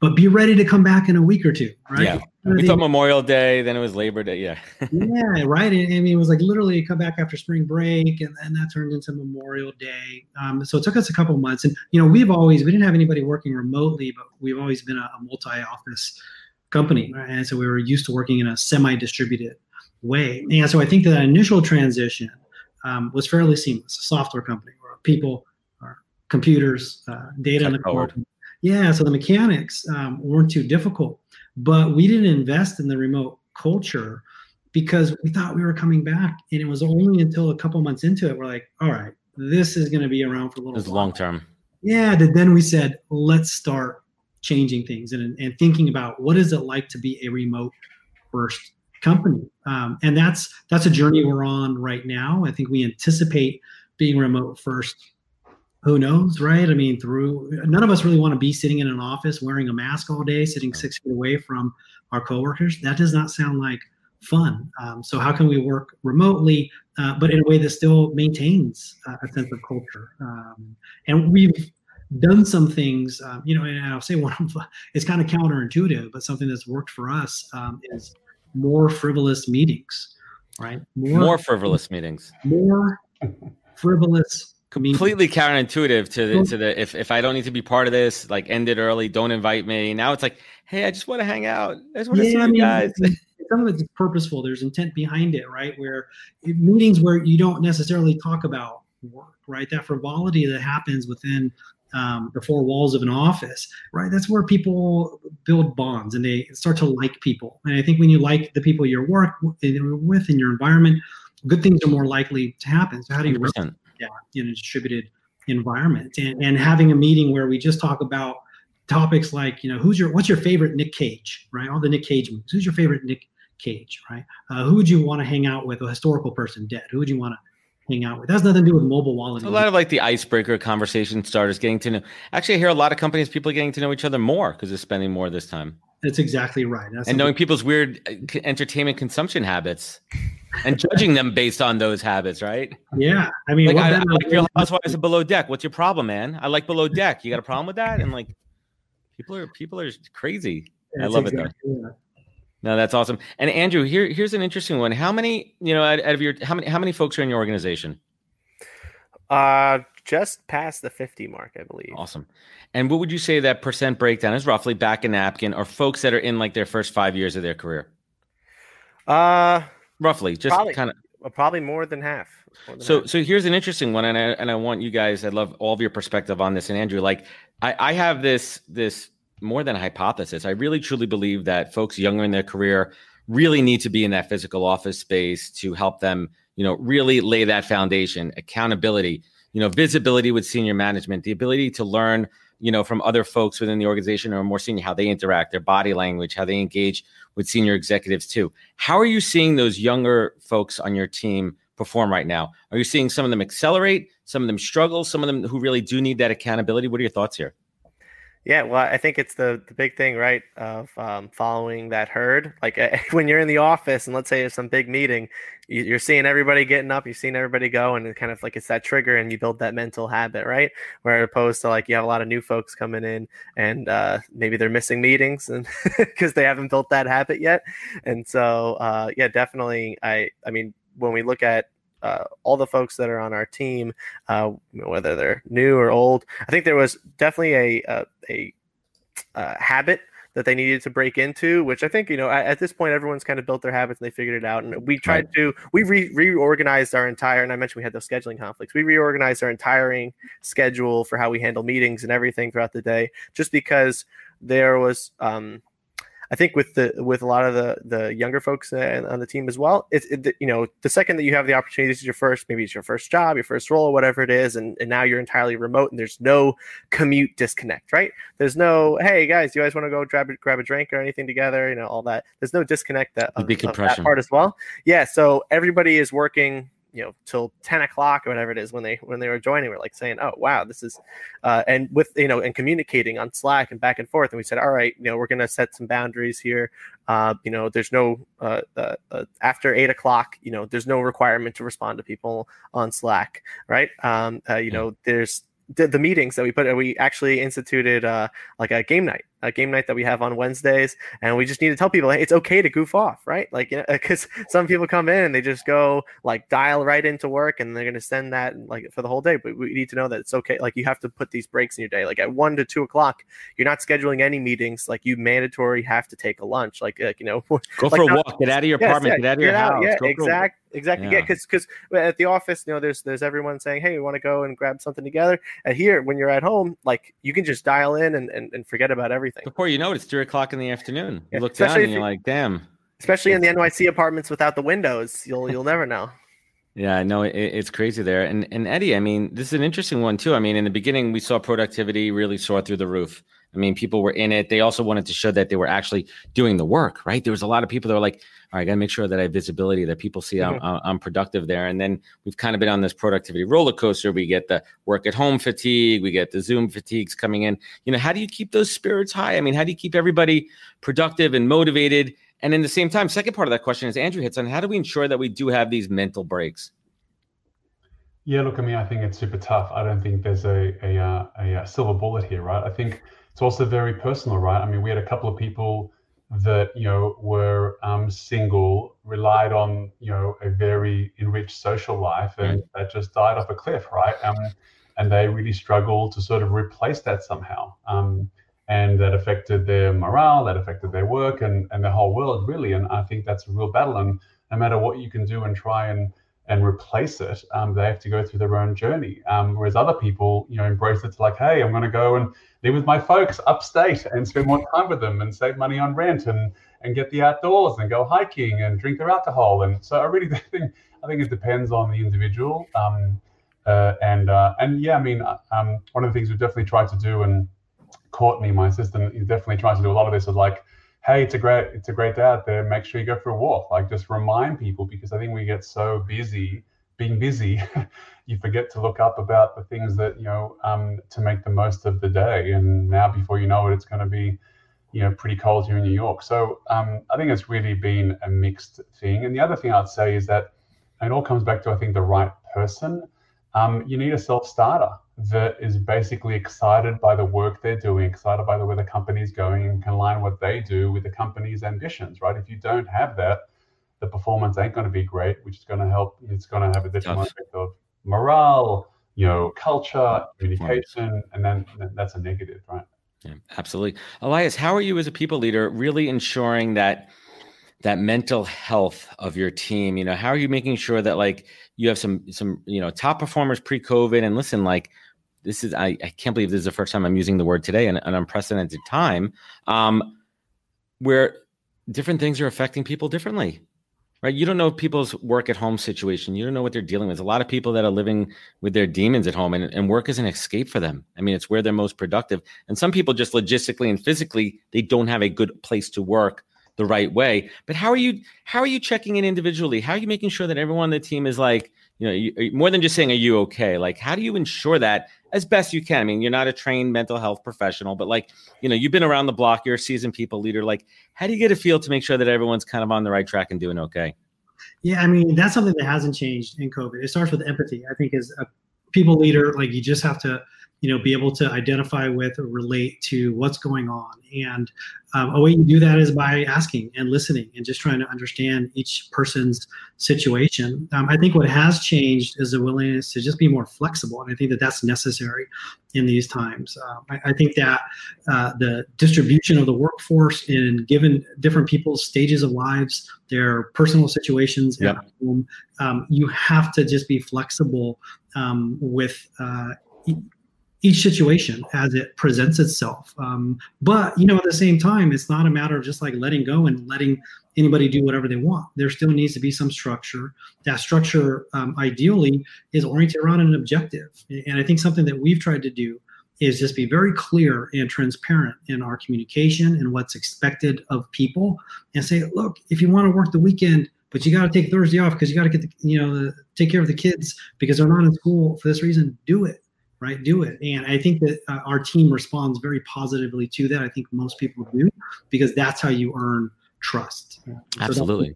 But be ready to come back in a week or two, right? Yeah. We thought Memorial Day, then it was Labor Day. Yeah. Yeah, right. I mean, it was like literally come back after spring break, and that turned into Memorial Day. So it took us a couple months. And, we didn't have anybody working remotely, but we've always been a multi-office company, right? And so we were used to working in a semi-distributed way. And so I think that initial transition was fairly seamless. A software company where people or computers, data in the core. Yeah, so the mechanics weren't too difficult, but we didn't invest in the remote culture because we thought we were coming back. And it was only until a couple months into it, we're like, all right, this is going to be around for a little while. It's long term. Yeah, then we said, let's start changing things and thinking about what is it like to be a remote first company. And that's a journey we're on right now. I think we anticipate being remote first. Who knows, right? I mean, none of us really want to be sitting in an office wearing a mask all day, sitting 6 feet away from our coworkers. That does not sound like fun. So how can we work remotely, but in a way that still maintains a sense of culture? And we've done some things, and I'll say one of them, it's kind of counterintuitive, but something that's worked for us is more frivolous meetings, right? More frivolous meetings. More frivolous. Completely counterintuitive to the if I don't need to be part of this, like end it early, don't invite me. Now it's like, hey, I just want to hang out. I just want to see you guys. Some of it's purposeful. There's intent behind it, right? Where meetings where you don't necessarily talk about work, right? That frivolity that happens within the four walls of an office, right? That's where people build bonds and they start to like people. And I think when you like the people you work with in your environment, good things are more likely to happen. So how do you work in a distributed environment, and having a meeting where we just talk about topics like, what's your favorite Nick Cage, right? All the Nick Cage movies. Who's your favorite Nick Cage, right? Who would you want to hang out with? A historical person dead. Who would you want to hang out with? That's nothing to do with mobile wallet. A lot of like the icebreaker conversation starters, getting to know. Actually, I hear a lot of companies, people are getting to know each other more because they're spending more this time. That's exactly right. And knowing people's weird entertainment consumption habits. And judging them based on those habits, right? Yeah. I mean, I like Real Housewives of Below Deck. What's your problem, man? I like Below Deck. You got a problem with that? And like, people are crazy. I love it though. Yeah. No, that's awesome. And Andrew, here's an interesting one. How many, out of your, how many folks are in your organization? Just past the 50 mark, I believe. Awesome. And what would you say that percent breakdown is roughly, back a napkin, or folks that are in like their first 5 years of their career? Roughly, just kind of probably more than half. So here's an interesting one, and I want you guys. I love all of your perspective on this. And Andrew, like I have this more than a hypothesis. I really truly believe that folks younger in their career really need to be in that physical office space to help them, really lay that foundation, accountability, visibility with senior management, the ability to learn, from other folks within the organization or more senior, how they interact, their body language, how they engage with senior executives too. How are you seeing those younger folks on your team perform right now? Are you seeing some of them accelerate, some of them struggle, some of them who really do need that accountability? What are your thoughts here? Yeah, well, I think it's the big thing, right, of following that herd. Like when you're in the office and let's say it's some big meeting, you're seeing everybody getting up, you're seeing everybody go, and it kind of like it's that trigger and you build that mental habit, right? Where opposed to like you have a lot of new folks coming in and maybe they're missing meetings and because they haven't built that habit yet. And so, definitely, I mean, when we look at all the folks that are on our team, whether they're new or old, I think there was definitely a habit that they needed to break into, which I think, at this point, everyone's kind of built their habits and they figured it out. And we tried to, reorganized our entire, and I mentioned we had those scheduling conflicts. We reorganized our entire schedule for how we handle meetings and everything throughout the day, just because there was, I think with a lot of the younger folks on the team as well, the second that you have the opportunity, this is your first, maybe it's your first job, your first role, whatever it is, and now you're entirely remote and there's no commute disconnect, right? There's no, hey guys, do you guys want to go grab a drink or anything together? All that. There's no disconnect of that part as well. Yeah, so everybody is working, till 10 o'clock or whatever it is when they were joining, we're like saying, oh, wow, this is, and with, and communicating on Slack and back and forth. And we said, all right, we're going to set some boundaries here. There's no, after 8 o'clock, there's no requirement to respond to people on Slack. Right. There's the meetings that we actually instituted like a game night game night that we have on Wednesdays. And we just need to tell people, hey, it's okay to goof off, right? Like, you know, because some people come in and they just go like dial right into work and they're going to send that like for the whole day. But we need to know that it's okay. Like, you have to put these breaks in your day. Like at 1 to 2 o'clock, you're not scheduling any meetings. Like, you mandatory have to take a lunch. Like you know, go for a walk, get out of your apartment, get out of your house. Yeah, exactly. Yeah, because at the office, you know, there's everyone saying, hey, we want to go and grab something together. And here, when you're at home, like, you can just dial in and forget about everything. Before you know it, it's 3 o'clock in the afternoon. You look down and you're like, damn. Especially in the NYC apartments without the windows, you'll never know. Yeah, I know it's crazy there. And Eddie, I mean, this is an interesting one too. I mean, in the beginning, we saw productivity really soar through the roof. I mean, people were in it. They also wanted to show that they were actually doing the work, right? There was a lot of people that were like, all right, I got to make sure that I have visibility, that people see I'm productive there. And then we've kind of been on this productivity roller coaster. We get the work at home fatigue. We get the Zoom fatigues coming in. You know, how do you keep those spirits high? I mean, how do you keep everybody productive and motivated? And in the same time, second part of that question is Andrew hits on, how do we ensure that we do have these mental breaks? Yeah, look, I mean, I think it's super tough. I don't think there's a silver bullet here, right? I think it's also very personal, right? I mean, we had a couple of people that, you know, were single, relied on, you know, a very enriched social life, and that just died off a cliff, right? And they really struggled to sort of replace that somehow. And that affected their morale, that affected their work and their whole world, really. And I think that's a real battle. And no matter what you can do and try and replace it, they have to go through their own journey. Whereas other people, you know, embrace it to like, hey, I'm going to go and live with my folks upstate and spend more time with them and save money on rent and get the outdoors and go hiking and drink their alcohol. And so I think it depends on the individual. One of the things we've definitely tried to do, and Courtney, my assistant, is definitely trying to do a lot of this, is like, hey, it's a great day out there. Make sure you go for a walk. Like, just remind people, because I think we get so busy being busy, you forget to look up about the things that, you know, to make the most of the day. And now, before you know it, it's going to be, you know, pretty cold here in New York. So I think it's really been a mixed thing. And the other thing I'd say is that it all comes back to, I think, the right person. You need a self-starter that is basically excited by the work they're doing, excited by the way the company's going, and can align what they do with the company's ambitions, right? If you don't have that, the performance ain't going to be great, which is going to help. It's going to have a detrimental effect of morale, you know, culture, communication, and then that's a negative, right? Yeah, absolutely. Elias, how are you as a people leader really ensuring that mental health of your team? You know, how are you making sure that, like, you have some, you know, top performers pre-COVID? And listen, like, this is, I can't believe this is the first time I'm using the word today, an unprecedented time where different things are affecting people differently, right? You don't know people's work at home situation. You don't know what they're dealing with. A lot of people that are living with their demons at home, and work is an escape for them. I mean, it's where they're most productive. And some people just logistically and physically, they don't have a good place to work the right way. But how are you checking in individually? How are you making sure that everyone on the team is like, you know, more than just saying, are you okay? Like, how do you ensure that as best you can? I mean, you're not a trained mental health professional, but, like, you know, you've been around the block, you're a seasoned people leader. Like, how do you get a feel to make sure that everyone's kind of on the right track and doing okay? Yeah. I mean, that's something that hasn't changed in COVID. It starts with empathy. I think as a people leader, like, you just have to, you know, be able to identify with or relate to what's going on. And a way you do that is by asking and listening and just trying to understand each person's situation. I think what has changed is the willingness to just be more flexible. And I think that that's necessary in these times. I think that the distribution of the workforce, in given different people's stages of lives, their personal situations, at home, you have to just be flexible with each situation as it presents itself. But, you know, at the same time, it's not a matter of just like letting go and letting anybody do whatever they want. There still needs to be some structure. That structure ideally is oriented around an objective. And I think something that we've tried to do is just be very clear and transparent in our communication and what's expected of people, and say, look, if you want to work the weekend, but you got to take Thursday off because you got to get take care of the kids because they're not in school for this reason, do it. Right? Do it. And I think that our team responds very positively to that. I think most people do, because that's how you earn trust. Absolutely. So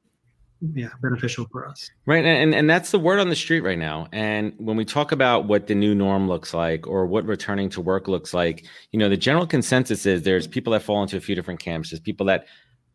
beneficial for us. Right. And that's the word on the street right now. And when we talk about what the new norm looks like or what returning to work looks like, you know, the general consensus is there's people that fall into a few different camps. There's people that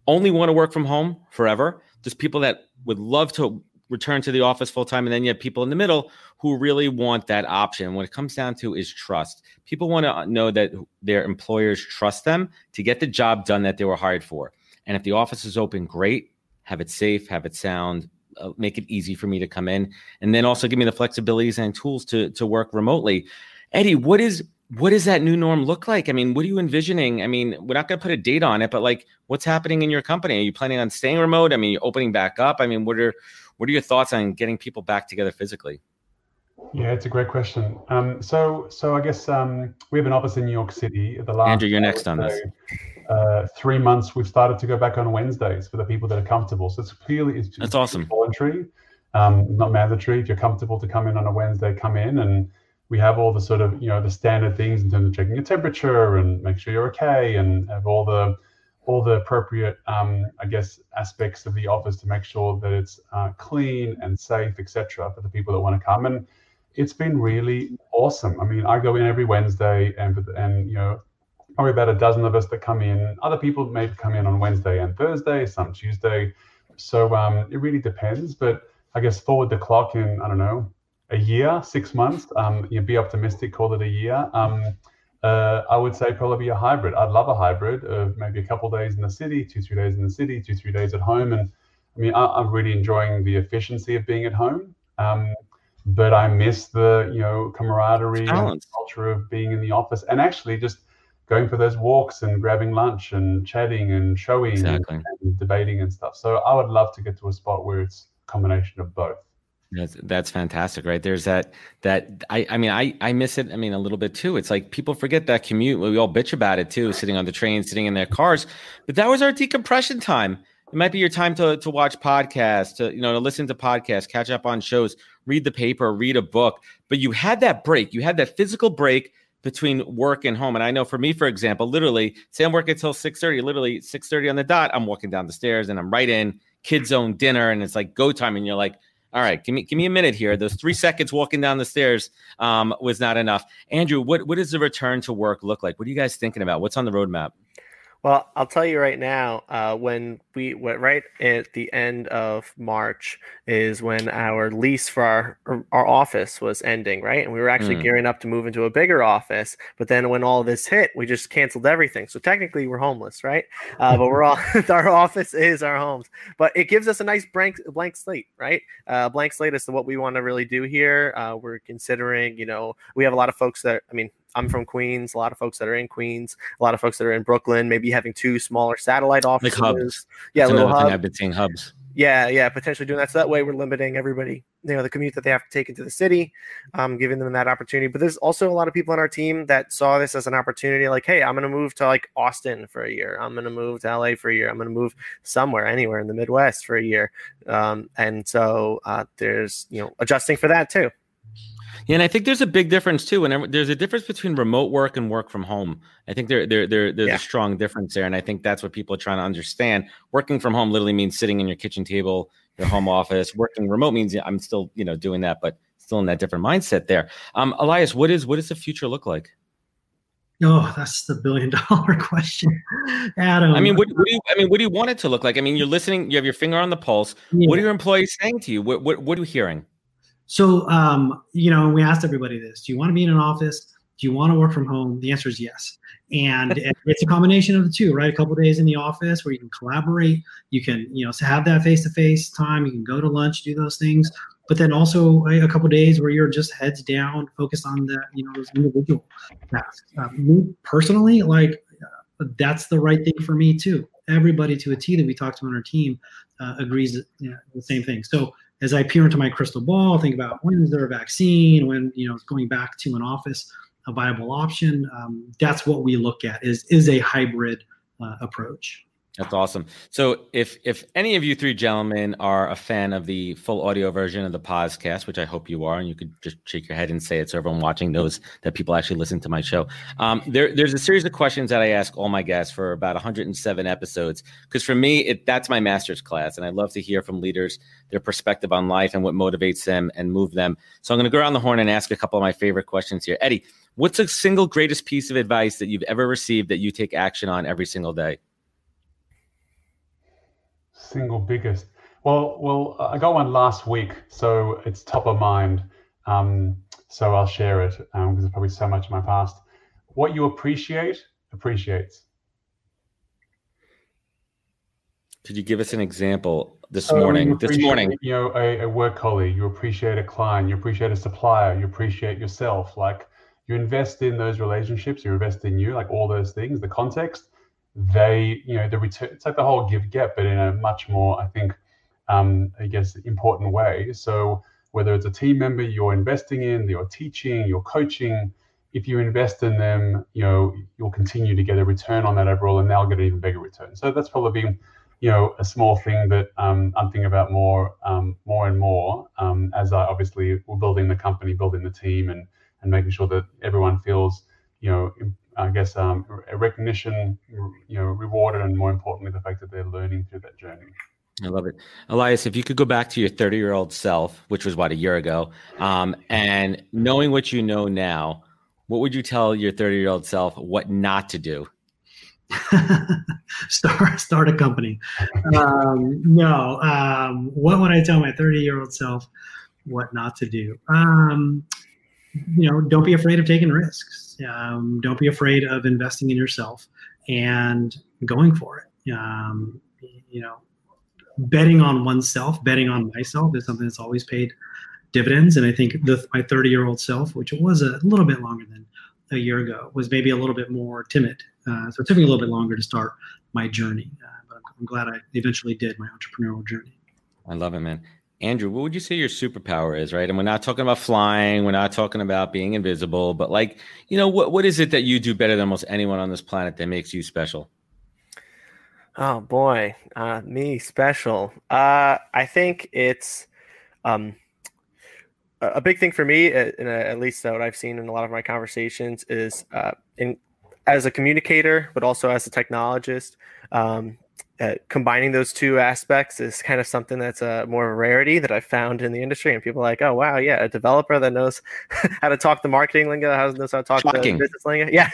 only want to work from home forever. There's people that would love to return to the office full time. And then you have people in the middle who really want that option. What it comes down to is trust. People want to know that their employers trust them to get the job done that they were hired for. And if the office is open, great. Have it safe, have it sound, make it easy for me to come in. And then also give me the flexibilities and tools to work remotely. Eddie, what does that new norm look like? I mean, what are you envisioning? I mean, we're not going to put a date on it, but like, what's happening in your company? Are you planning on staying remote? I mean, you're opening back up. I mean, what are your thoughts on getting people back together physically? Yeah, it's a great question. So I guess we have an office in New York City. Andrew, you're next on this. 3 months, we've started to go back on Wednesdays for the people that are comfortable. So it's clearly that's awesome. Voluntary, not mandatory. If you're comfortable to come in on a Wednesday, come in. And we have all the sort of, you know, the standard things in terms of checking your temperature and make sure you're okay, and have all the appropriate, I guess, aspects of the office to make sure that it's clean and safe, etc., for the people that want to come. And it's been really awesome. I mean, I go in every Wednesday, and you know, probably about a dozen of us that come in. Other people may come in on Wednesday and Thursday, some Tuesday. So it really depends. But I guess forward the clock in, I don't know, a year, 6 months. You know, be optimistic, call it a year. I would say probably a hybrid. I'd love a hybrid of maybe a couple of days in the city, 2-3 days in the city, 2-3 days at home. And I mean, I'm really enjoying the efficiency of being at home. But I miss the, you know, camaraderie and culture of being in the office, and actually just going for those walks and grabbing lunch and chatting and showing and debating and stuff. So I would love to get to a spot where it's a combination of both. That's fantastic, right? There's that I mean, I miss it. I mean, a little bit too. It's like people forget that commute. We all bitch about it too, sitting on the train, sitting in their cars, but that was our decompression time. It might be your time to watch podcasts, to listen to podcasts, catch up on shows, read the paper, read a book. But you had that break. You had that physical break between work and home. And I know for me, for example, literally, say I'm working until 6:30, literally 6:30 on the dot, I'm walking down the stairs and I'm right in kids' own dinner. And it's like go time. And you're like, all right, give me a minute here. Those 3 seconds walking down the stairs was not enough. Andrew, what does the return to work look like? What are you guys thinking about? What's on the roadmap? Well, I'll tell you right now, when we went right at the end of March is when our lease for our office was ending, right? And we were actually gearing up to move into a bigger office. But then when all this hit, we just canceled everything. So technically we're homeless, right? But we're all our office is our homes. But it gives us a nice blank slate, right? Blank slate as to what we want to really do here. We're considering, you know, we have a lot of folks that, I mean, I'm from Queens, a lot of folks that are in Queens, a lot of folks that are in Brooklyn, maybe having two smaller satellite offices. Like hubs. Yeah, that's another thing I've been seeing, hubs. Yeah, potentially doing that. So that way we're limiting everybody, you know, the commute that they have to take into the city, giving them that opportunity. But there's also a lot of people on our team that saw this as an opportunity. Like, hey, I'm going to move to like Austin for a year. I'm going to move to LA for a year. I'm going to move somewhere, anywhere in the Midwest for a year. And so there's, you know, adjusting for that too. Yeah, and I think there's a big difference too. And there's a difference between remote work and work from home. I think there's a strong difference there, and I think that's what people are trying to understand. Working from home literally means sitting in your kitchen table, your home office. Working remote means I'm still, you know, doing that, but still in that different mindset there. Elias, what does the future look like? Oh, that's the billion-dollar question, Adam. I mean, what do you want it to look like? I mean, you're listening. You have your finger on the pulse. Yeah. What are your employees saying to you? What are you hearing? So, you know, we asked everybody this. Do you want to be in an office? Do you want to work from home? The answer is yes. And it's a combination of the two, right? A couple of days in the office where you can collaborate. You can, you know, have that face-to-face time. You can go to lunch, do those things. But then also a couple of days where you're just heads down, focused on the, you know, those individual tasks. Me personally, like, that's the right thing for me too. Everybody to a T that we talked to on our team agrees that, you know, the same thing. So as I peer into my crystal ball, think about when is there a vaccine, when, you know, it's going back to an office, a viable option. That's what we look at is a hybrid approach. That's awesome. So if any of you three gentlemen are a fan of the full audio version of the POZCast, which I hope you are, and you could just shake your head and say it so everyone watching knows that people actually listen to my show. There's a series of questions that I ask all my guests for about 107 episodes, because for me, that's my master's class, and I love to hear from leaders, their perspective on life and what motivates them and move them. So I'm going to go around the horn and ask a couple of my favorite questions here. Eddie, what's the single greatest piece of advice that you've ever received that you take action on every single day? Single biggest. Well, I got one last week, so it's top of mind. So I'll share it because there's probably so much in my past. What you appreciate appreciates. Could you give us an example this morning? You know, a work colleague, you appreciate a client, you appreciate a supplier, you appreciate yourself. Like, you invest in those relationships, you invest in you, like all those things, the context. The return, it's like the whole give get, but in a much more, I think, important way. So whether it's a team member you're investing in, you're teaching, you're coaching, if you invest in them, you'll continue to get a return on that overall, and they'll get an even bigger return. So that's probably been, a small thing that I'm thinking about more and more, as I obviously we're building the company, building the team, and making sure that everyone feels, recognition, rewarded, and more importantly, the fact that they're learning through that journey. I love it. Elias, if you could go back to your 30-year-old self, which was a year ago, and knowing what you know now, what would you tell your 30-year-old self what not to do? Start a company. What would I tell my 30-year-old self what not to do? Don't be afraid of taking risks. Don't be afraid of investing in yourself and going for it. Betting on oneself, betting on myself is something that's always paid dividends. And I think my 30-year-old self, which was a little bit longer than a year ago, was maybe a little bit more timid. So it took me a little bit longer to start my journey. But I'm glad I eventually did my entrepreneurial journey. I love it, man. Andrew, what would you say your superpower is, right? And we're not talking about flying. We're not talking about being invisible. But what is it that you do better than almost anyone on this planet that makes you special? Oh, boy. Me special. I think it's a big thing for me, and at least what I've seen in a lot of my conversations, is as a communicator, but also as a technologist, combining those two aspects is kind of something that's more of a rarity that I found in the industry. And people are like, oh, wow, yeah, a developer that knows how to talk the marketing lingo, knows how to talk the business lingo. Yeah,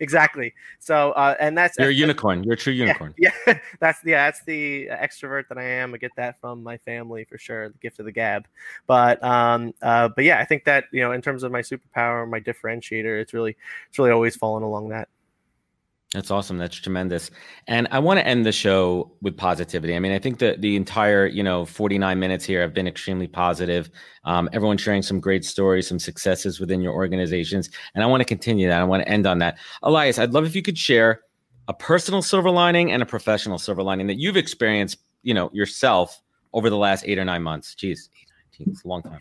exactly. So, and that's... You're a unicorn. You're a true unicorn. Yeah, that's the extrovert that I am. I get that from my family for sure, the gift of the gab. But yeah, I think that, in terms of my superpower, my differentiator, it's really always fallen along that. That's awesome. That's tremendous. And I want to end the show with positivity. I mean, I think that the entire, 49 minutes here have been extremely positive. Everyone sharing some great stories, some successes within your organizations. And I want to continue that. I want to end on that. Elias, I'd love if you could share a personal silver lining and a professional silver lining that you've experienced, yourself over the last 8 or 9 months. Jeez. It's a long time.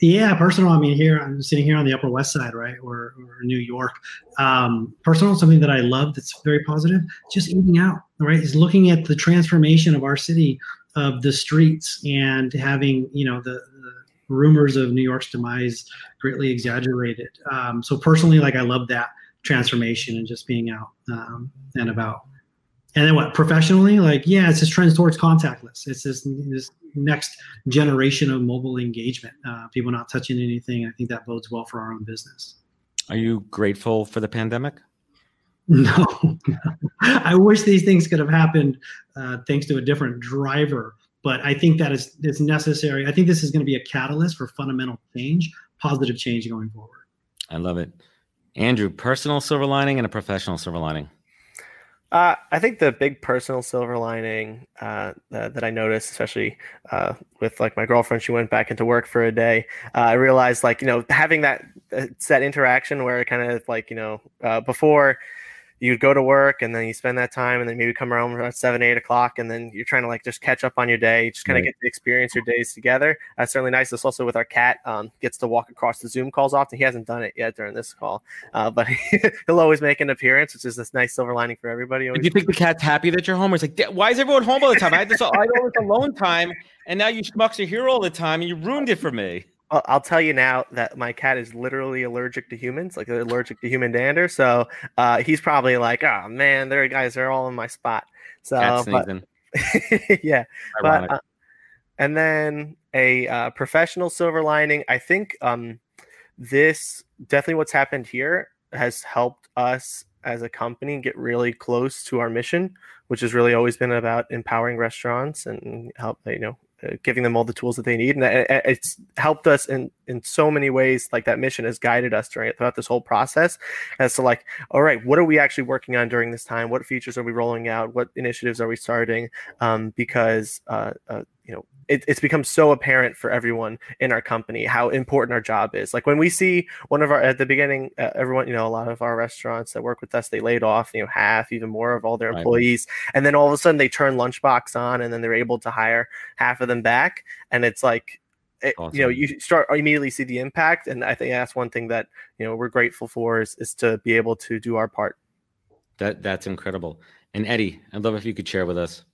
Yeah, personal. I mean, I'm sitting here on the Upper West Side, right? Or New York. Personal, something that I love that's very positive, just eating out, right? Is looking at the transformation of our city, of the streets, and having, the rumors of New York's demise greatly exaggerated. So personally, I love that transformation and just being out and about. And then what? Professionally, it's this trend towards contactless. It's this next generation of mobile engagement. People not touching anything. I think that bodes well for our own business. Are you grateful for the pandemic? No. I wish these things could have happened thanks to a different driver. But I think that it's necessary. I think this is going to be a catalyst for fundamental change, positive change going forward. I love it. Andrew, personal silver lining and a professional silver lining. I think the big personal silver lining that I noticed, especially with my girlfriend, she went back into work for a day. I realized having that interaction where it kind of before you'd go to work and then you spend that time and then maybe come around around 7, 8 o'clock. And then you're trying to like just catch up on your day. You just kind of get to experience your days together. That's certainly nice. This also with our cat gets to walk across the Zoom calls often. He hasn't done it yet during this call, but he'll always make an appearance, which is this nice silver lining for everybody. Do you think the cat's happy that you're home? Or it's like, why is everyone home all the time? I had all this alone time. And now you schmucks are here all the time and you ruined it for me. I'll tell you now that my cat is literally allergic to humans, like allergic to human dander. So he's probably like, oh, man, there guys are all in my spot. So cat sneezing. Yeah. Ironic. But, and then a professional silver lining. I think this definitely what's happened here has helped us as a company get really close to our mission, which has really always been about empowering restaurants and help, giving them all the tools that they need. And it's helped us in so many ways. Like that mission has guided us throughout this whole process. And so like, all right, what are we actually working on during this time? What features are we rolling out? What initiatives are we starting? Because, it's become so apparent for everyone in our company how important our job is. Like when we see at the beginning, everyone, a lot of our restaurants that work with us, they laid off, half, even more of all their employees. Right. And then all of a sudden they turn Lunchbox on and then they're able to hire half of them back. And it's like, awesome. You start immediately see the impact. And I think that's one thing that, we're grateful for is to be able to do our part. That's incredible. And Eddie, I'd love if you could share with us.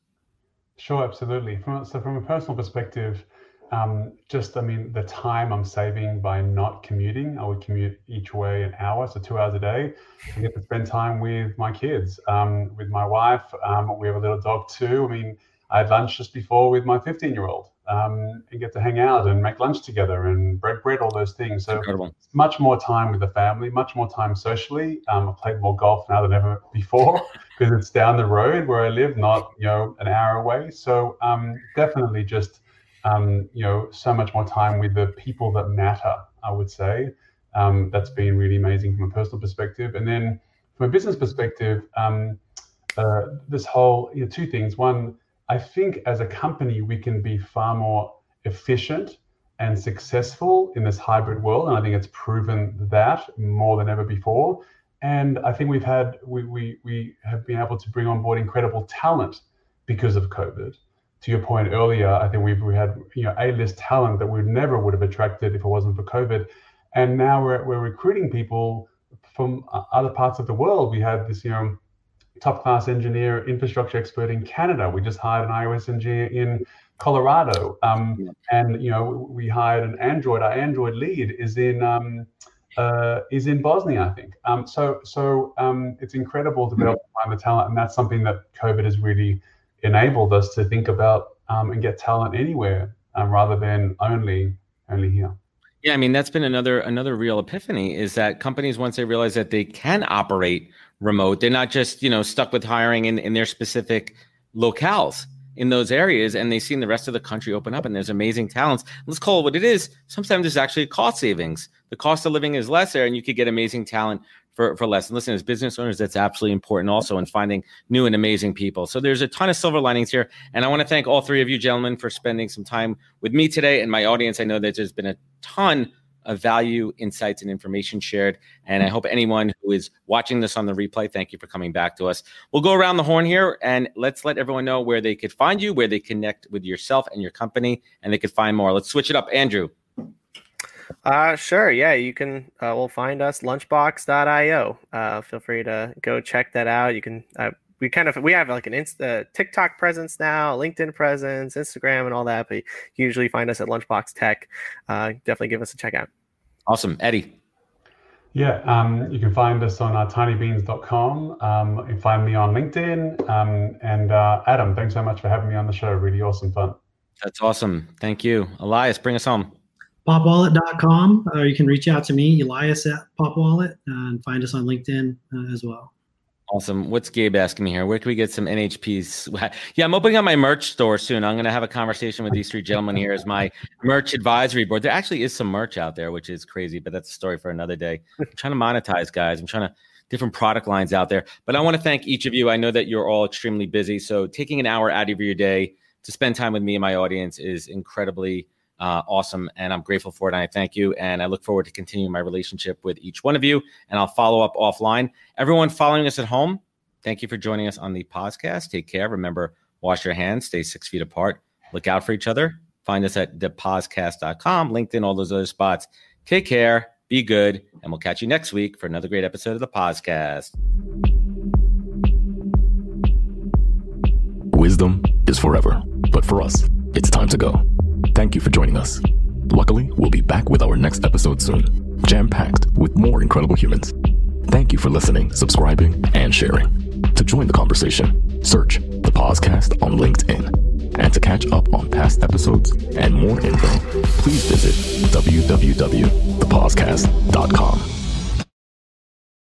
Sure, absolutely. From a personal perspective, the time I'm saving by not commuting, I would commute each way an hour, so 2 hours a day. I get to spend time with my kids, with my wife. We have a little dog too. I had lunch just before with my 15-year-old and get to hang out and make lunch together and bread, all those things. So much more time with the family, much more time socially. I've played more golf now than ever before because it's down the road where I live, not, an hour away. So definitely just, so much more time with the people that matter, I would say. That's been really amazing from a personal perspective. And then from a business perspective, this whole, two things. One, I think as a company, we can be far more efficient and successful in this hybrid world. And I think it's proven that more than ever before. And I think we have been able to bring on board incredible talent because of COVID. To your point earlier, I think we had, A-list talent that we never would have attracted if it wasn't for COVID. And now we're recruiting people from other parts of the world. We have this, top-class engineer, infrastructure expert in Canada. We just hired an iOS engineer in Colorado. And, we hired an Android. Our Android lead is in Bosnia, I think. So it's incredible to be able to find the talent. And that's something that COVID has really enabled us to think about and get talent anywhere rather than only here. Yeah, that's been another real epiphany is that companies, once they realize that they can operate remote, they're not just, stuck with hiring in their specific locales in those areas, and they've seen the rest of the country open up and there's amazing talents. Let's call it what it is. Sometimes it's actually cost savings. The cost of living is lesser and you could get amazing talent for less. And listen, as business owners, that's absolutely important also in finding new and amazing people. So there's a ton of silver linings here. And I want to thank all three of you gentlemen for spending some time with me today and my audience. I know that there's been a ton of value, insights, and information shared. And I hope anyone who is watching this on the replay, thank you for coming back to us. We'll go around the horn here and let's let everyone know where they could find you, where they connect with yourself and your company, and they could find more. Let's switch it up. Andrew. Sure. Yeah, you can. We'll find us lunchbox.io. Feel free to go check that out. You can. We have like an TikTok presence now, LinkedIn presence, Instagram, and all that. But you can usually find us at Lunchbox Tech. Definitely give us a check out. Awesome, Eddie. Yeah, you can find us on tinybeans.com. You can find me on LinkedIn. And Adam, thanks so much for having me on the show. Really awesome fun. That's awesome. Thank you, Elias. Bring us home. popwallet.com, or you can reach out to me, Elias at Pop Wallet, and find us on LinkedIn as well. Awesome. What's Gabe asking me here? Where can we get some NHPs? Yeah, I'm opening up my merch store soon. I'm going to have a conversation with these three gentlemen here as my merch advisory board. There actually is some merch out there, which is crazy, but that's a story for another day. I'm trying to monetize, guys. I'm trying to different product lines out there. But I want to thank each of you. I know that you're all extremely busy, so taking an hour out of your day to spend time with me and my audience is incredibly awesome. And I'm grateful for it. And I thank you. And I look forward to continuing my relationship with each one of you. And I'll follow up offline. Everyone following us at home, thank you for joining us on the podcast. Take care. Remember, wash your hands, stay 6 feet apart, look out for each other. Find us at thepozcast.com, LinkedIn, all those other spots. Take care. Be good. And we'll catch you next week for another great episode of the podcast. Wisdom is forever, but for us, it's time to go. Thank you for joining us. Luckily, we'll be back with our next episode soon, jam-packed with more incredible humans. Thank you for listening, subscribing, and sharing. To join the conversation, search the POZCast on LinkedIn. And to catch up on past episodes and more info, please visit www.thepozcast.com.